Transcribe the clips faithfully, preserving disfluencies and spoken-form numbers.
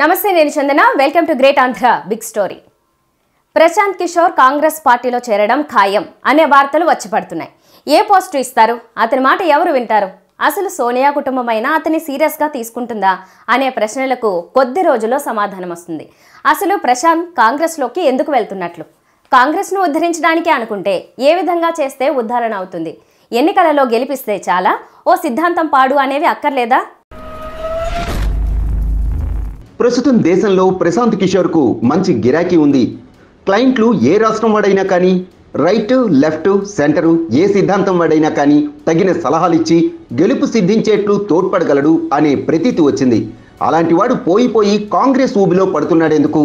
నమస్తే నేను Chandana welcome to great Andhra big story. Prashant Kishor Congress పార్టీలో చేరడం ఖాయం అనే వార్తలు వచ్చిపడుతున్నాయి. ఏ పోస్టు ఇస్తారు, అతని మాట ఎవరు వింటారు, అసలు సోనియా కుటుంబమైనా అతన్ని సీరియస్గా తీసుకుంటుందా అనే ప్రశ్నలకు కొద్ది రోజుల్లో సమాధానం వస్తుంది. అసలు ప్రశాంత్ కాంగ్రెస్లోకి ఎందుకు వెళ్తున్నట్లు, కాంగ్రెస్ను ఉద్ధరించడానికే అనుకుంటే ఏ విధంగా చేస్తే ఉద్ధరణ అవుతుంది, ఎన్నికలలో గెలిపిస్తే చాలా, ఓ సిద్ధాంతం పాడు అనేవి అక్కర్లేదా? ప్రస్తుతం దేశంలో ప్రశాంత్ కిషోర్కు మంచి గిరాకీ ఉంది. క్లయింట్లు ఏ రాష్ట్రం వాడైనా కానీ, రైట్ లెఫ్ట్ సెంటరు ఏ సిద్ధాంతం వాడైనా కానీ తగిన సలహాలిచ్చి గెలుపు సిద్ధించేట్లు తోడ్పడగలడు అనే ప్రతీతి వచ్చింది. అలాంటి వాడు పోయిపోయి కాంగ్రెస్ ఊబిలో పడుతున్నాడెందుకు?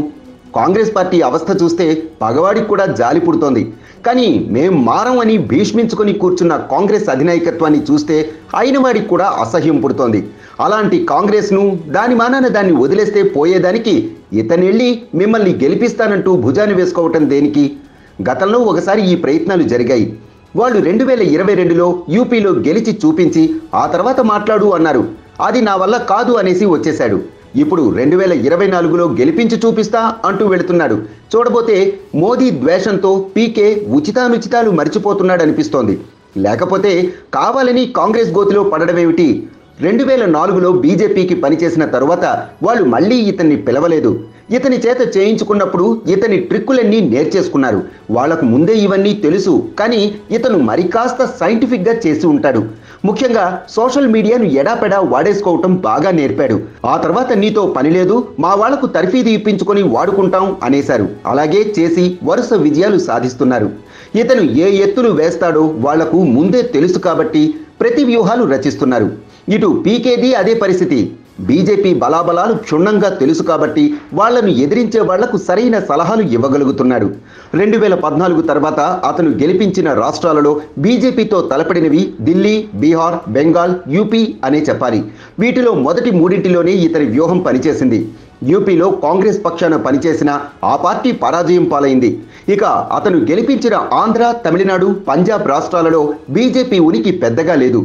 కాంగ్రెస్ పార్టీ అవస్థ చూస్తే పగవాడికి కూడా జాలి పుడుతోంది. కానీ మేం మారం అని భీష్మించుకొని కూర్చున్న కాంగ్రెస్ అధినాయకత్వాన్ని చూస్తే అయిన వాడికి కూడా అసహ్యం పుడుతోంది. అలాంటి కాంగ్రెస్ను దాని మానాన దాన్ని వదిలేస్తే పోయేదానికి ఇతనెళ్ళి మిమ్మల్ని గెలిపిస్తానంటూ భుజాన్ని వేసుకోవటం దేనికి? గతంలో ఒకసారి ఈ ప్రయత్నాలు జరిగాయి. వాళ్ళు రెండు వేల ఇరవై రెండులో యూపీలో గెలిచి చూపించి ఆ తర్వాత మాట్లాడు అన్నారు. అది నా వల్ల కాదు అనేసి వచ్చేశాడు. ఇప్పుడు రెండు వేల ఇరవై నాలుగులో గెలిపించి చూపిస్తా అంటూ వెళుతున్నాడు. చూడబోతే మోదీ ద్వేషంతో పీకే ఉచితానుచితాలు మరిచిపోతున్నాడు అనిపిస్తోంది. లేకపోతే కావాలని కాంగ్రెస్ గోతిలో పడడమేమిటి? రెండు వేల నాలుగులో బీజేపీకి పనిచేసిన తరువాత వాళ్ళు మళ్ళీ ఇతన్ని పిలవలేదు. ఇతని చేత చేయించుకున్నప్పుడు ఇతని ట్రిక్కులన్నీ నేర్చేసుకున్నారు. వాళ్లకు ముందే ఇవన్నీ తెలుసు, కానీ ఇతను మరి కాస్త సైంటిఫిక్గా చేసి ఉంటాడు. ముఖ్యంగా సోషల్ మీడియాను ఎడాపెడా వాడేసుకోవటం బాగా నేర్పాడు. ఆ తర్వాత నీతో పనిలేదు, మా వాళ్లకు తర్ఫీది ఇప్పించుకొని వాడుకుంటాం అనేశారు. అలాగే చేసి వరుస విజయాలు సాధిస్తున్నారు. ఇతను ఏ ఎత్తులు వేస్తాడో వాళ్లకు ముందే తెలుసు కాబట్టి ప్రతి వ్యూహాలు రచిస్తున్నారు. ఇటు పీకేది అదే పరిస్థితి. బీజేపీ బలాబలాలు క్షుణ్ణంగా తెలుసు కాబట్టి వాళ్లను ఎదిరించే వాళ్లకు సరైన సలహాలు ఇవ్వగలుగుతున్నాడు. రెండు వేల పద్నాలుగు తర్వాత అతను గెలిపించిన రాష్ట్రాలలో బీజేపీతో తలపడినవి ఢిల్లీ, బీహార్, బెంగాల్, యూపీ అనే చెప్పాలి. వీటిలో మొదటి మూడింటిలోనే ఇతని వ్యూహం పనిచేసింది. యూపీలో కాంగ్రెస్ పక్షాన పనిచేసిన ఆ పార్టీ పరాజయం పాలైంది. ఇక అతను గెలిపించిన ఆంధ్ర, తమిళనాడు, పంజాబ్ రాష్ట్రాలలో బీజేపీ ఉనికి పెద్దగా లేదు.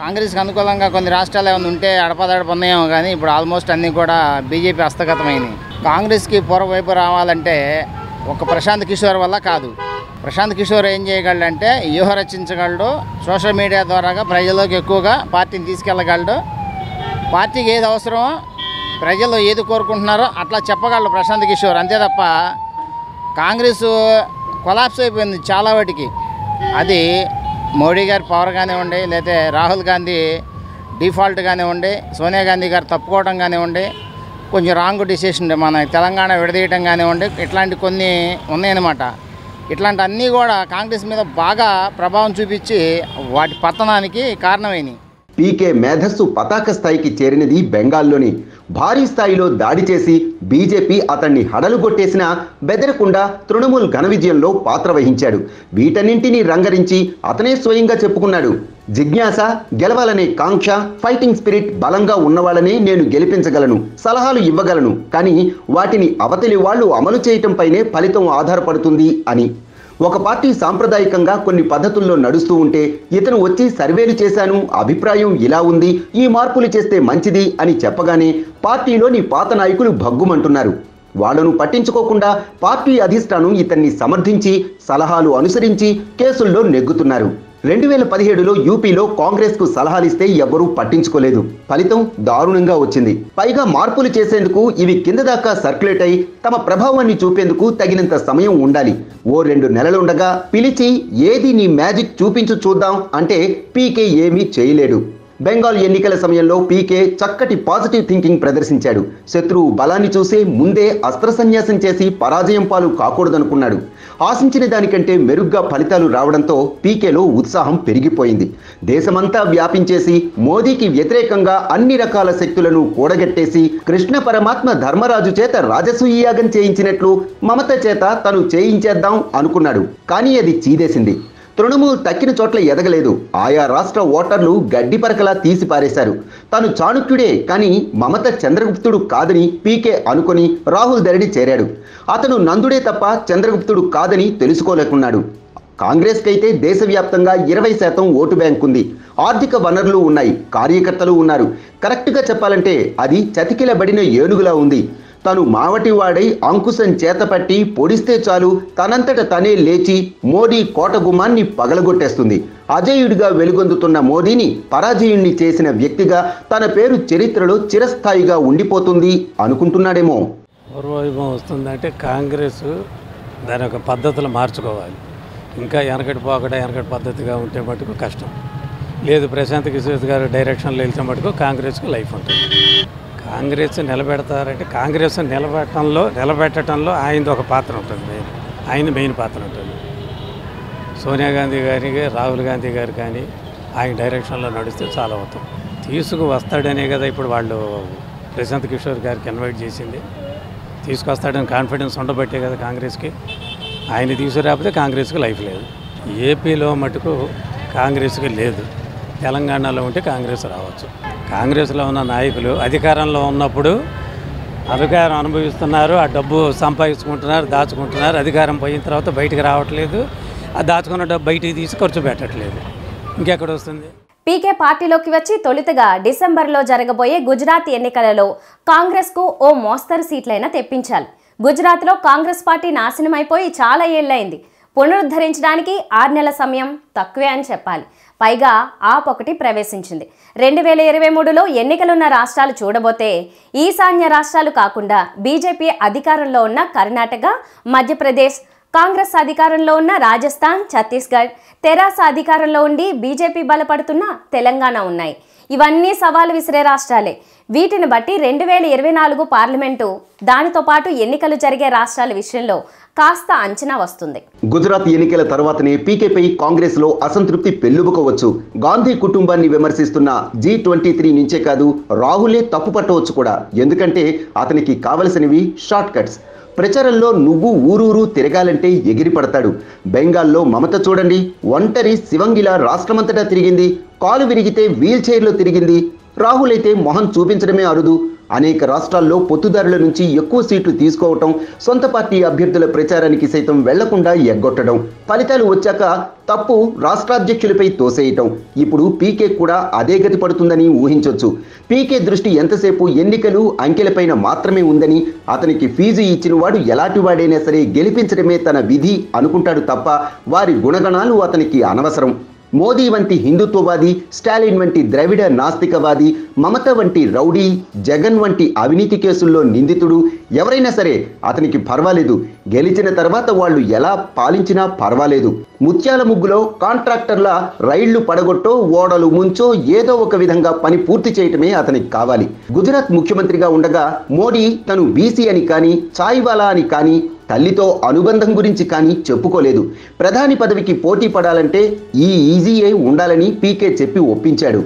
కాంగ్రెస్కి అనుకూలంగా కొన్ని రాష్ట్రాలు ఏమైనా ఉంటే అడపదడప ఉన్నాయేమో, కానీ ఇప్పుడు ఆల్మోస్ట్ అన్నీ కూడా బీజేపీ హస్తగతమైనవి. కాంగ్రెస్కి పూర్వవైపు రావాలంటే ఒక ప్రశాంత్ కిషోర్ వల్ల కాదు. ప్రశాంత్ కిషోర్ ఏం చేయగలడు అంటే వ్యూహ రచించగలడు, సోషల్ మీడియా ద్వారా ప్రజల్లోకి ఎక్కువగా పార్టీని తీసుకెళ్ళగలడు, పార్టీకి ఏది అవసరమో ప్రజలు ఏది కోరుకుంటున్నారో అట్లా చెప్పగలడు ప్రశాంత్ కిషోర్. అంతే తప్ప కాంగ్రెస్ కొలాప్స్ అయిపోయింది చాలా వాటికి. అది మోడీ గారి పవర్ కానివ్వండి, లేకపోతే రాహుల్ గాంధీ డిఫాల్ట్ కానివ్వండి, సోనియా గాంధీ గారు తప్పుకోవడం కానివ్వండి, కొంచెం రాంగ్ డిసిషన్ మన తెలంగాణ విడదీయటం కానివ్వండి, ఇట్లాంటి కొన్ని ఉన్నాయన్నమాట. ఇట్లాంటి అన్నీ కూడా కాంగ్రెస్ మీద బాగా ప్రభావం చూపించి వాటి పతనానికి కారణమైనవి. పీకే మేధస్సు పతాక స్థాయికి చేరినది బెంగాల్లోని. భారీ స్థాయిలో దాడి చేసి బీజేపీ అతన్ని హడలుగొట్టేసిన బెదరకుండా తృణమూల్ ఘన విజయంలో పాత్ర వహించాడు. వీటన్నింటినీ రంగరించి అతనే స్వయంగా చెప్పుకున్నాడు. జిజ్ఞాస, గెలవాలనే కాంక్ష, ఫైటింగ్ స్పిరిట్ బలంగా ఉన్నవాళ్ళనే నేను గెలిపించగలను, సలహాలు ఇవ్వగలను, కానీ వాటిని అవతలి వాళ్ళు అమలు చేయటంపైనే ఫలితం ఆధారపడుతుంది అని. ఒక పార్టీ సాంప్రదాయకంగా కొన్ని పద్ధతుల్లో నడుస్తూ ఉంటే ఇతను వచ్చి సర్వేలు చేశాను, అభిప్రాయం ఇలా ఉంది, ఈ మార్పులు చేస్తే మంచిది అని చెప్పగానే పార్టీలోని పాత నాయకులు భగ్గుమంటున్నారు. వాళ్ళను పట్టించుకోకుండా పార్టీ అధిష్టానం ఇతన్ని సమర్థించి సలహాలు అనుసరించి కేసుల్లో నెగ్గుతున్నారు. రెండు వేల పదిహేడులో యూపీలో కాంగ్రెస్కు సలహాలిస్తే ఎవ్వరూ పట్టించుకోలేదు. ఫలితం దారుణంగా వచ్చింది. పైగా మార్పులు చేసేందుకు ఇవి కింద దాకా సర్క్యులేట్ అయి తమ ప్రభావాన్ని చూపేందుకు తగినంత సమయం ఉండాలి. ఓ రెండు నెలలుండగా పిలిచి ఏది నీ మ్యాజిక్ చూపించు చూద్దాం అంటే పీకే ఏమీ చేయలేడు. బెంగాల్ ఎన్నికల సమయంలో పీకే చక్కటి పాజిటివ్ థింకింగ్ ప్రదర్శించాడు. శత్రువు బలాన్ని చూసే ముందే అస్త్రసన్యాసం చేసి పరాజయం పాలు కాకూడదనుకున్నాడు. ఆశించిన దానికంటే మెరుగ్గా ఫలితాలు రావడంతో పీకేలో ఉత్సాహం పెరిగిపోయింది. దేశమంతా వ్యాపించేసి మోదీకి వ్యతిరేకంగా అన్ని రకాల శక్తులను కూడగట్టేసి కృష్ణ పరమాత్మ ధర్మరాజు చేత రాజసూయ యాగం చేయించినట్లు మమత చేత తను చేయించేద్దాం అనుకున్నాడు. కానీ అది చీదేసింది. తృణమూల్ తక్కిన చోట్ల ఎదగలేదు. ఆయా రాష్ట్ర ఓటర్లు గడ్డి పరకలా తీసిపారేశారు. తాను చాణుక్యుడే కానీ మమత చంద్రగుప్తుడు కాదని పీకే అనుకొని రాహుల్ ధరణి చేరాడు. అతను నందుడే తప్ప చంద్రగుప్తుడు కాదని తెలుసుకోలేకున్నాడు. కాంగ్రెస్కైతే దేశవ్యాప్తంగా ఇరవై శాతం ఓటు బ్యాంక్ ఉంది, ఆర్థిక వనరులు ఉన్నాయి, కార్యకర్తలు ఉన్నారు. కరెక్ట్గా చెప్పాలంటే అది చతికిలబడిన ఏనుగులా ఉంది. తను మావటివాడై అంకుశం చేతపట్టి పొడిస్తే చాలు తనంతట తనే లేచి మోడీ కోటగుమ్మాన్ని పగలగొట్టేస్తుంది. అజేయుడిగా వెలుగొందుతున్న మోడీని పరాజయుణ్ణి చేసిన వ్యక్తిగా తన పేరు చరిత్రలో చిరస్థాయిగా ఉండిపోతుంది అనుకుంటున్నాడేమో. పూర్వవైభవం వస్తుందంటే కాంగ్రెస్ దాని యొక్క పద్ధతులు మార్చుకోవాలి. ఇంకా వెనకటి పోకడ వెనకటి పద్ధతిగా ఉంటే మటుకు కష్టం లేదు. ప్రశాంత్ కిషోర్ గారు డైరెక్షన్లో వెళ్తే మటుకు కాంగ్రెస్కి లైఫ్ ఉంటుంది. కాంగ్రెస్ నిలబెడతారంటే కాంగ్రెస్ నిలబెట్టడంలో నిలబెట్టడంలో ఆయనది ఒక పాత్ర ఉంటుంది. మెయిన్ ఆయన మెయిన్ పాత్ర ఉంటుంది. సోనియా గాంధీ గారి రాహుల్ గాంధీ గారు కానీ ఆయన డైరెక్షన్లో నడిస్తే చాలా అవుతాం తీసుకు వస్తాడనే కదా ఇప్పుడు వాళ్ళు ప్రశాంత్ కిషోర్ గారికి ఇన్వైట్ చేసింది. తీసుకొస్తాడని కాన్ఫిడెన్స్ ఉండబట్టే కదా కాంగ్రెస్కి. ఆయన తీసుకురాకపోతే కాంగ్రెస్కి లైఫ్ లేదు. ఏపీలో మటుకు కాంగ్రెస్కి లేదు. తెలంగాణలో ఉంటే కాంగ్రెస్ రావచ్చు. కాంగ్రెస్లో ఉన్న నాయకులు అధికారంలో ఉన్నప్పుడు అధికారం అనుభవిస్తున్నారు, ఆ డబ్బు సంపాదించుకుంటున్నారు, దాచుకుంటున్నారు. అధికారం పోయిన తర్వాత బయటికి రావట్లేదు. ఆ దాచుకున్న డబ్బు బయటికి తీసి ఖర్చు పెట్టట్లేదు. ఇంకెక్కడ వస్తుంది? పీకే పార్టీలోకి వచ్చి తొలుతగా డిసెంబర్లో జరగబోయే గుజరాత్ ఎన్నికలలో కాంగ్రెస్కు ఓ మోస్తరు సీట్లైనా తెప్పించాలి. గుజరాత్లో కాంగ్రెస్ పార్టీ నాశనమైపోయి చాలా ఏళ్ళైంది. పునరుద్ధరించడానికి ఆరు నెలల సమయం తక్కువే అని చెప్పాలి. పైగా ఆప్ ఒకటి ప్రవేశించింది. రెండు వేల ఇరవై మూడులో ఎన్నికలున్న రాష్ట్రాలు చూడబోతే ఈశాన్య రాష్ట్రాలు కాకుండా బీజేపీ అధికారంలో ఉన్న కర్ణాటక, మధ్యప్రదేశ్, కాంగ్రెస్ అధికారంలో ఉన్న రాజస్థాన్, ఛత్తీస్గఢ్, తెరాస అధికారంలో ఉండి బీజేపీ బలపడుతున్న తెలంగాణ ఉన్నాయి. ఇవన్నీ సవాలు విసిరే రాష్ట్రాలే. వీటిని బట్టి రెండు వేల ఇరవై నాలుగు పార్లమెంటు దానితో పాటు ఎన్నికలు జరిగే రాష్ట్రాల విషయంలో కాస్త అంచనా వస్తుంది. గుజరాత్ ఎన్నికల తర్వాతనే పీకేపై కాంగ్రెస్ లో అసంతృప్తి పెళ్లుబుకోవచ్చు. గాంధీ కుటుంబాన్ని విమర్శిస్తున్న జీ ట్వంటీ త్రీ నుంచే కాదు రాహులే తప్పు పట్టవచ్చు కూడా. ఎందుకంటే అతనికి కావలసినవి షార్ట్ కట్స్. ప్రచారంలో నువ్వు ఊరూరు తిరగాలంటే ఎగిరి పడతాడు. బెంగాల్లో మమత చూడండి, ఒంటరి శివంగిలా రాష్ట్రమంతటా తిరిగింది. కాలు విరిగితే వీల్ చైర్లో తిరిగింది. రాహుల్ అయితే మొహం చూపించడమే అరుదు. అనేక రాష్ట్రాల్లో పొత్తుదారుల నుంచి ఎక్కువ సీట్లు తీసుకోవటం, సొంత పార్టీ అభ్యర్థుల ప్రచారానికి సైతం వెళ్లకుండా ఎగ్గొట్టడం, ఫలితాలు వచ్చాక తప్పు రాష్ట్రాధ్యక్షులపై తోసేయటం. ఇప్పుడు పీకే కూడా అదే గతి పడుతుందని ఊహించవచ్చు. పీకే దృష్టి ఎంతసేపు ఎన్నికలు అంకెలపైన మాత్రమే ఉందని, అతనికి ఫీజు ఇచ్చిన వాడు ఎలాంటి వాడైనా సరే గెలిపించడమే తన విధి అనుకుంటాడు తప్ప వారి గుణగణాలు అతనికి అనవసరం. మోదీ వంటి హిందుత్వవాది, స్టాలిన్ వంటి ద్రవిడ నాస్తికవాది, మమత వంటి రౌడీ, జగన్ వంటి అవినీతి కేసుల్లో నిందితుడు ఎవరైనా సరే అతనికి పర్వాలేదు. గెలిచిన తర్వాత వాళ్ళు ఎలా పాలించినా పర్వాలేదు. ముత్యాల ముగ్గులో కాంట్రాక్టర్ల రైళ్లు పడగొట్టో ఓడలు ముంచో ఏదో ఒక విధంగా పని పూర్తి చేయటమే అతనికి కావాలి. గుజరాత్ ముఖ్యమంత్రిగా ఉండగా మోడీ తను బీసీ అని కానీ చాయ్వాలా అని కానీ తల్లితో అనుబంధం గురించి కానీ చెప్పుకోలేదు. ప్రధాని పదవికి పోటీ పడాలంటే ఈ ఈజీఏ ఉండాలని పీకే చెప్పి ఒప్పించాడు.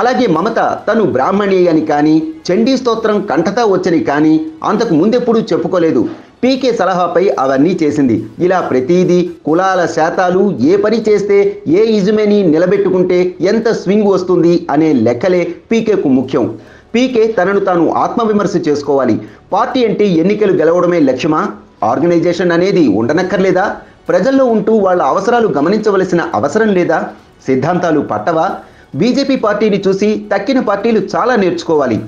అలాగే మమత తను బ్రాహ్మణి అని కానీ చండీ స్తోత్రం కంఠతా వచ్చని కానీ అంతకు ముందెప్పుడూ చెప్పుకోలేదు. పీకే సలహాపై అవన్నీ చేసింది. ఇలా ప్రతిదీ కులాల శాతాలు, ఏ పని చేస్తే ఏ ఇజుమేని నిలబెట్టుకుంటే ఎంత స్వింగ్ వస్తుంది అనే లెక్కలే పీకేకు ముఖ్యం. పీకే తనను తాను ఆత్మవిమర్శ చేసుకోవాలి. పార్టీ అంటే ఎన్నికలు గెలవడమే లక్ష్యమా? ఆర్గనైజేషన్ అనేది ఉండనక్కర్లేదా? ప్రజల్లో ఉంటూ వాళ్ళ అవసరాలు గమనించవలసిన అవసరం లేదా? సిద్ధాంతాలు పట్టవా? బీజేపీ పార్టీని చూసి తక్కిన పార్టీలు చాలా నేర్చుకోవాలి.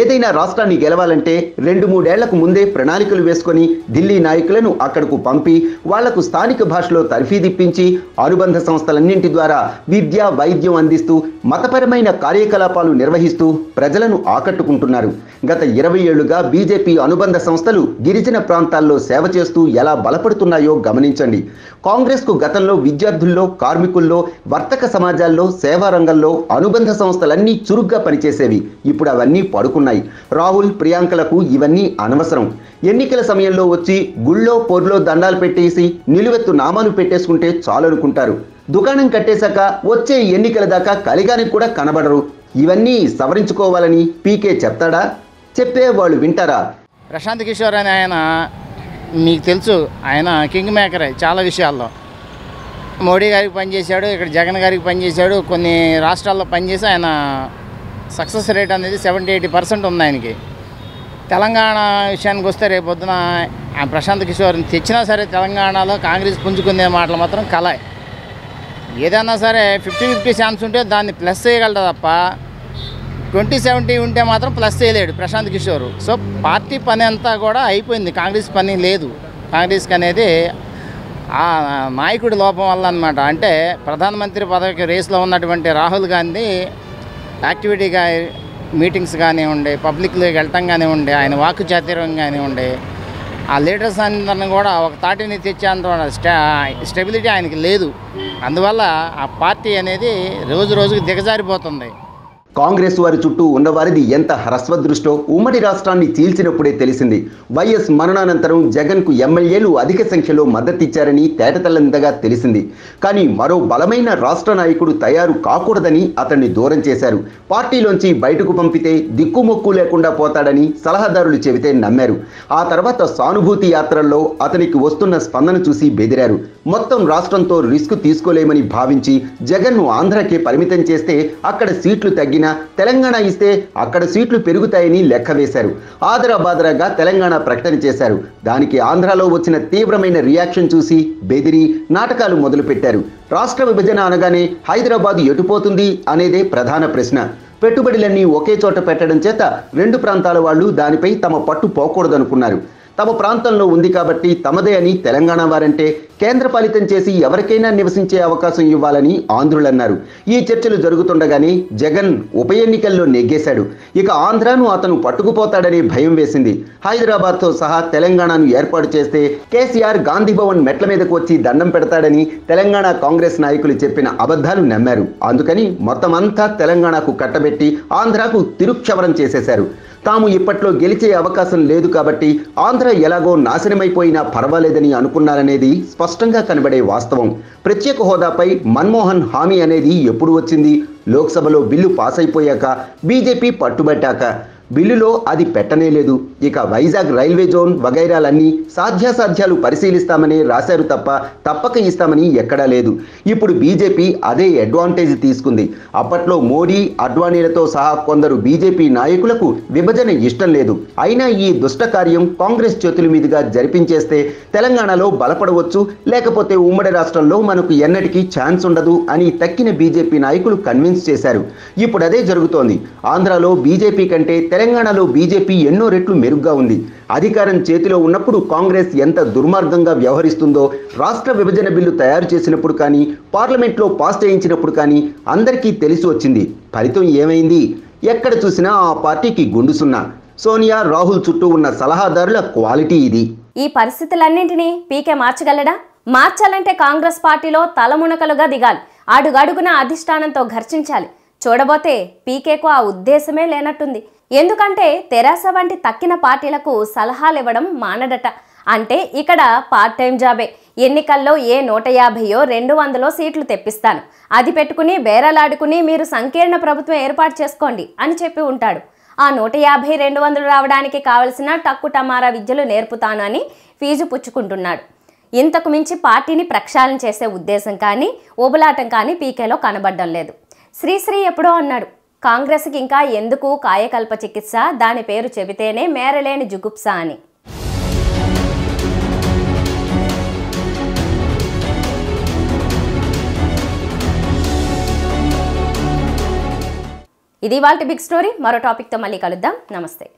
ఏదైనా రాష్ట్రాన్ని గెలవాలంటే రెండు మూడేళ్లకు ముందే ప్రణాళికలు వేసుకొని ఢిల్లీ నాయకులను అక్కడకు పంపి వాళ్లకు స్థానిక భాషలో తర్ఫీదిప్పించి అనుబంధ సంస్థలన్నింటి ద్వారా విద్య, వైద్యం అందిస్తూ మతపరమైన కార్యకలాపాలు నిర్వహిస్తూ ప్రజలను ఆకట్టుకుంటున్నారు. గత ఇరవై ఏళ్లుగా బీజేపీ అనుబంధ సంస్థలు గిరిజన ప్రాంతాల్లో సేవ చేస్తూ ఎలా బలపడుతున్నాయో గమనించండి. కాంగ్రెస్కు గతంలో విద్యార్థుల్లో, కార్మికుల్లో, వర్తక సమాజాల్లో, సేవా రంగంలో అనుబంధ సంస్థలన్నీ చురుగ్గా పనిచేసేవి. ఇప్పుడు అవన్నీ పడుకు ఉన్నాయి. రాహుల్, ప్రియాంకలకు ఇవన్నీ అనవసరం. ఎన్నికల సమయంలో వచ్చి గుళ్ళో పొర్లో దండాలు పెట్టేసి నిలువెత్తు నామాలు పెట్టేసుకుంటే చాలనుకుంటారు. దుకాణం కట్టేశాక వచ్చే ఎన్నికల దాకా కలిగానికి కూడా కనబడరు. ఇవన్నీ సవరించుకోవాలని పీకే చెప్తాడా? చెప్పే వాళ్ళు వింటారా? ప్రశాంత్ కిషోర్ అని ఆయన మీకు తెలుసు, ఆయన కింగ్ మేకరే చాలా విషయాల్లో. మోడీ గారికి పనిచేశాడు, ఇక్కడ జగన్ గారికి పనిచేశాడు, కొన్ని రాష్ట్రాల్లో పనిచేసి ఆయన సక్సెస్ రేట్ అనేది సెవెంటీ ఎయిటీ పర్సెంట్ ఉంది ఆయనకి. తెలంగాణ విషయానికి వస్తే రేపొద్దున ప్రశాంత్ కిషోర్ని తెచ్చినా సరే తెలంగాణలో కాంగ్రెస్ పుంజుకునే మాటలు మాత్రం కలాయి. ఏదైనా సరే ఫిఫ్టీ ఫిఫ్టీ ఛాన్స్ ఉంటే దాన్ని ప్లస్ చేయగలరా తప్ప ట్వంటీ సెవెంటీ ఉంటే మాత్రం ప్లస్ చేయలేడు ప్రశాంత్ కిషోర్. సో పార్టీ పని అంతా కూడా అయిపోయింది, కాంగ్రెస్ పని లేదు. కాంగ్రెస్కి అనేది ఆ నాయకుడి లోపం వల్ల అనమాట. అంటే ప్రధానమంత్రి పదవికి రేస్లో ఉన్నటువంటి రాహుల్ గాంధీ యాక్టివిటీగా మీటింగ్స్ కానివ్వండి, పబ్లిక్లోకి వెళ్ళటం కానివ్వండి, ఆయన వాక్కు చాతుర్యం కానివ్వండి, ఆ లీడర్స్ అందరిని కూడా ఒక తాటిని తెచ్చేంత స్టా స్టెబిలిటీ ఆయనకి లేదు. అందువల్ల ఆ పార్టీ అనేది రోజు రోజుకి దిగజారిపోతుంది. కాంగ్రెస్ వారి చుట్టూ ఉన్నవారిది ఎంత హ్రస్వదృష్టో ఉమ్మడి రాష్ట్రాన్ని చీల్చినప్పుడే తెలిసింది. వైఎస్ మరణానంతరం జగన్కు ఎమ్మెల్యేలు అధిక సంఖ్యలో మద్దతిచ్చారని తేటతెల్లంతగా తెలిసింది. కానీ మరో బలమైన రాష్ట్ర నాయకుడు తయారు కాకూడదని అతన్ని దూరం చేశారు. పార్టీలోంచి బయటకు పంపితే దిక్కుమొక్కు లేకుండా పోతాడని సలహాదారులు చెబితే నమ్మారు. ఆ తర్వాత సానుభూతి యాత్రల్లో అతనికి వస్తున్న స్పందన చూసి బెదిరారు. మొత్తం రాష్ట్రంతో రిస్క్ తీసుకోలేమని భావించి జగన్ను ఆంధ్రాకే పరిమితం చేస్తే అక్కడ సీట్లు తగ్గిన తెలంగాణ ఇస్తే అక్కడ సీట్లు పెరుగుతాయని లెక్క వేశారు. ఆదరాబాదరాగా తెలంగాణ ప్రకటన చేశారు. దానికి ఆంధ్రాలో వచ్చిన తీవ్రమైన రియాక్షన్ చూసి బెదిరి నాటకాలు మొదలుపెట్టారు. రాష్ట్ర విభజన అనగానే హైదరాబాద్ ఎటుపోతుంది అనేదే ప్రధాన ప్రశ్న. పెట్టుబడులన్నీ ఒకే చోట పెట్టడం చేత రెండు ప్రాంతాల వాళ్ళు దానిపై తమ పట్టు పోకూడదనుకున్నారు. తమ ప్రాంతంలో ఉంది కాబట్టి తమదే అని తెలంగాణ వారంటే కేంద్రపాలితం చేసి ఎవరికైనా నివసించే అవకాశం ఇవ్వాలని ఆంధ్రులన్నారు. ఈ చర్చలు జరుగుతుండగానే జగన్ ఉప ఎన్నికల్లో నెగ్గేశాడు. ఇక ఆంధ్రాను అతను పట్టుకుపోతాడనే భయం వేసింది. హైదరాబాద్తో సహా తెలంగాణను ఏర్పాటు చేస్తే కేసీఆర్ గాంధీ భవన్ మెట్ల మీదకు వచ్చి దండం పెడతాడని తెలంగాణ కాంగ్రెస్ నాయకులు చెప్పిన అబద్ధాలు నమ్మారు. అందుకని మొత్తం అంతా తెలంగాణకు కట్టబెట్టి ఆంధ్రాకు తిరుక్షవరం చేసేశారు. తాము ఇప్పట్లో గెలిచే అవకాశం లేదు కాబట్టి ఆంధ్ర ఎలాగో నాశనమైపోయినా పర్వాలేదని అనుకున్నారనేది స్పష్టంగా కనబడే వాస్తవం. ప్రత్యేక హోదాపై మన్మోహన్ హామీ అనేది ఎప్పుడు వచ్చింది? లోక్సభలో బిల్లు పాస్ అయిపోయాక, బీజేపీ పట్టుబట్టాక. బిల్లులో అది పెట్టనే లేదు. ఇక వైజాగ్ రైల్వే జోన్ వగైరాలన్నీ సాధ్యాసాధ్యాలు పరిశీలిస్తామని రాశారు తప్ప తప్పక ఇస్తామని ఎక్కడా లేదు. ఇప్పుడు బీజేపీ అదే అడ్వాంటేజ్ తీసుకుంది. అప్పట్లో మోడీ, అడ్వాణీలతో సహా కొందరు బీజేపీ నాయకులకు విభజన ఇష్టం లేదు. అయినా ఈ దుష్ట కార్యం కాంగ్రెస్ చేతుల మీదుగా జరిపించేస్తే తెలంగాణలో బలపడవచ్చు, లేకపోతే ఉమ్మడి రాష్ట్రంలో మనకు ఎన్నటికీ ఛాన్స్ ఉండదు అని తక్కిన బీజేపీ నాయకులు కన్విన్స్ చేశారు. ఇప్పుడు అదే జరుగుతోంది. ఆంధ్రాలో బీజేపీ కంటే తెలంగాణలో బీజేపీ ఎన్నో రెట్లు మెరుగ్గా ఉంది. అధికారం చేతిలో ఉన్నప్పుడు కాంగ్రెస్ ఎంత దుర్మార్గంగా వ్యవహరిస్తుందో రాష్ట్ర విభజన బిల్లు తయారు చేసినప్పుడు కానీ, పార్లమెంట్లో పాస్ చేయించినప్పుడు కానీ అందరికీ తెలిసి వచ్చింది. ఫలితం ఏమైంది? ఎక్కడ చూసినా ఆ పార్టీకి గుండు సున్నా. సోనియా, రాహుల్ చుట్టూ ఉన్న సలహాదారుల క్వాలిటీ ఇది. ఈ పరిస్థితులన్నింటినీ పీకే మార్చగలడా? మార్చాలంటే కాంగ్రెస్ పార్టీలో తలమునకలుగా దిగాలి, అడుగడుగున అధిష్టానంతో ఘర్షించాలి. చూడబోతే పీకేకు ఆ ఉద్దేశమే లేనట్టుంది. ఎందుకంటే తెరాస వంటి తక్కిన పార్టీలకు సలహాలు ఇవ్వడం మానడట. అంటే ఇక్కడ పార్ట్ టైం జాబే. ఎన్నికల్లో ఏ నూట యాభైయో రెండు వందలో సీట్లు తెప్పిస్తాను, అది పెట్టుకుని బేరాలాడుకుని మీరు సంకీర్ణ ప్రభుత్వం ఏర్పాటు చేసుకోండి అని చెప్పి ఉంటాడు. ఆ నూట యాభై రెండు వందలు రావడానికి కావలసిన టక్కు టమారా విద్యలు నేర్పుతాను అని ఫీజు పుచ్చుకుంటున్నాడు. ఇంతకు మించి పార్టీని ప్రక్షాళన చేసే ఉద్దేశం కానీ ఊబలాటం కానీ పీకేలో కనబడడం లేదు. శ్రీశ్రీ ఎప్పుడో అన్నాడు, కాంగ్రెస్కి ఇంకా ఎందుకు కాయకల్ప చికిత్స, దాని పేరు చెబితేనే మేరలేని జుగుప్స అని. ఇది వాళ్ళ బిగ్ స్టోరీ. మరో టాపిక్తో మళ్ళీ కలుద్దాం. నమస్తే.